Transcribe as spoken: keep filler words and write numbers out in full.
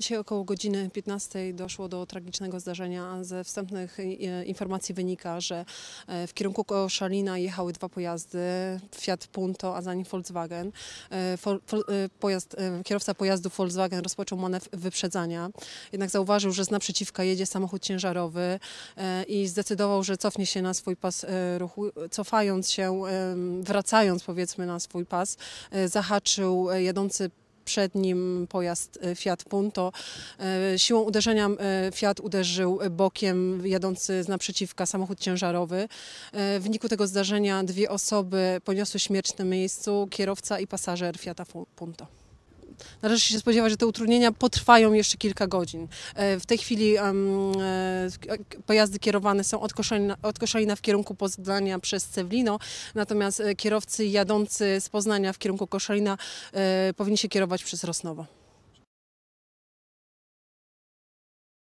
Dzisiaj około godziny piętnastej doszło do tragicznego zdarzenia. Ze wstępnych informacji wynika, że w kierunku Koszalina jechały dwa pojazdy, Fiat Punto, a za nim Volkswagen. Pojazd, kierowca pojazdu Volkswagen rozpoczął manewr wyprzedzania, jednak zauważył, że z naprzeciwka jedzie samochód ciężarowy i zdecydował, że cofnie się na swój pas ruchu. Cofając się, wracając powiedzmy na swój pas, zahaczył jadący przed nim pojazd Fiat Punto. Siłą uderzenia Fiat uderzył bokiem jadący z naprzeciwka samochód ciężarowy. W wyniku tego zdarzenia dwie osoby poniosły śmierć na miejscu, kierowca i pasażer Fiata Punto. Należy się spodziewać, że te utrudnienia potrwają jeszcze kilka godzin. W tej chwili um, pojazdy kierowane są od Koszalina, od Koszalina w kierunku Poznania przez Cewlino, natomiast kierowcy jadący z Poznania w kierunku Koszalina um, powinni się kierować przez Rosnowo.